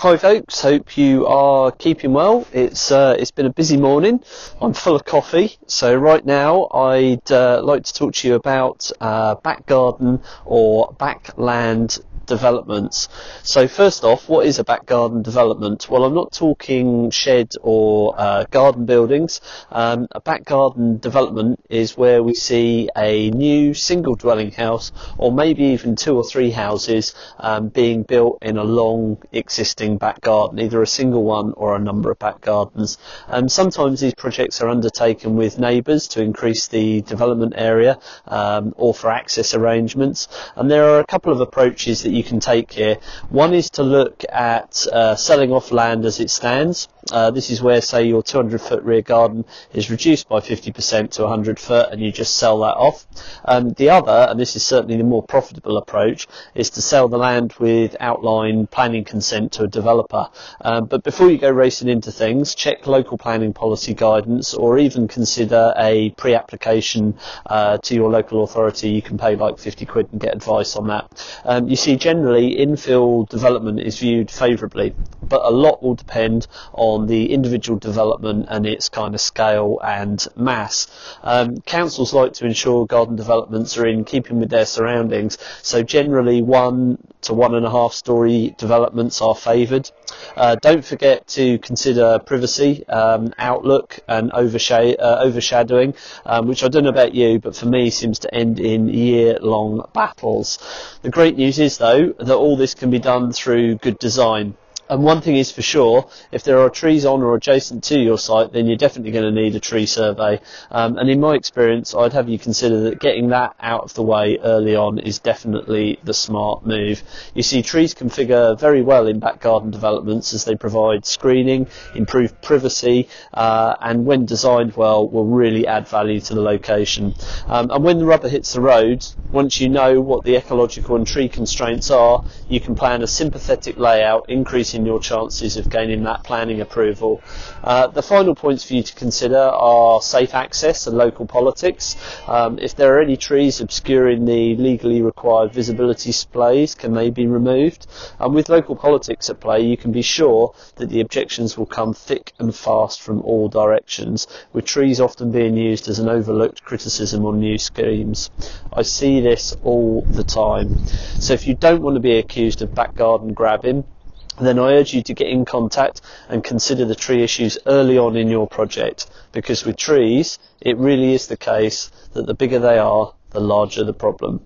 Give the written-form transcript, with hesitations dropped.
Hi folks, hope you are keeping well. It's been a busy morning. I'm full of coffee, so right now I'd like to talk to you about back garden or backland developments. So first off, what is a back garden development? Well, I'm not talking shed or garden buildings. A back garden development is where we see a new single dwelling house or maybe even two or three houses being built in a long existing back garden, either a single one or a number of back gardens. Sometimes these projects are undertaken with neighbours to increase the development area or for access arrangements, and there are a couple of approaches that you can take here. One is to look at selling off land as it stands. This is where, say, your 200-foot rear garden is reduced by 50% to 100 foot and you just sell that off. The other, and this is certainly the more profitable approach, is to sell the land with outline planning consent to a developer. But before you go racing into things, check local planning policy guidance or even consider a pre-application to your local authority. You can pay like 50 quid and get advice on that. You see, generally, infill development is viewed favourably, but a lot will depend on the individual development and its kind of scale and mass. Councils like to ensure garden developments are in keeping with their surroundings, so generally 1 to 1.5 storey developments are favoured. Don't forget to consider privacy, outlook and overshadowing, which I don't know about you, but for me seems to end in year-long battles. The great news is, though, that all this can be done through good design. And one thing is for sure, if there are trees on or adjacent to your site, then you're definitely going to need a tree survey. And in my experience, I'd have you consider that getting that out of the way early on is definitely the smart move. You see, trees can figure very well in back garden developments as they provide screening, improve privacy, and when designed well, will really add value to the location. And when the rubber hits the road, once you know what the ecological and tree constraints are, you can plan a sympathetic layout, increasing your chances of gaining that planning approval. The final points for you to consider are safe access and local politics. If there are any trees obscuring the legally required visibility splays, can they be removed? And with local politics at play, you can be sure that the objections will come thick and fast from all directions, with trees often being used as an overlooked criticism on new schemes. I see this all the time. So if you don't want to be accused of back garden grabbing, then I urge you to get in contact and consider the tree issues early on in your project, because with trees it really is the case that the bigger they are, the larger the problem.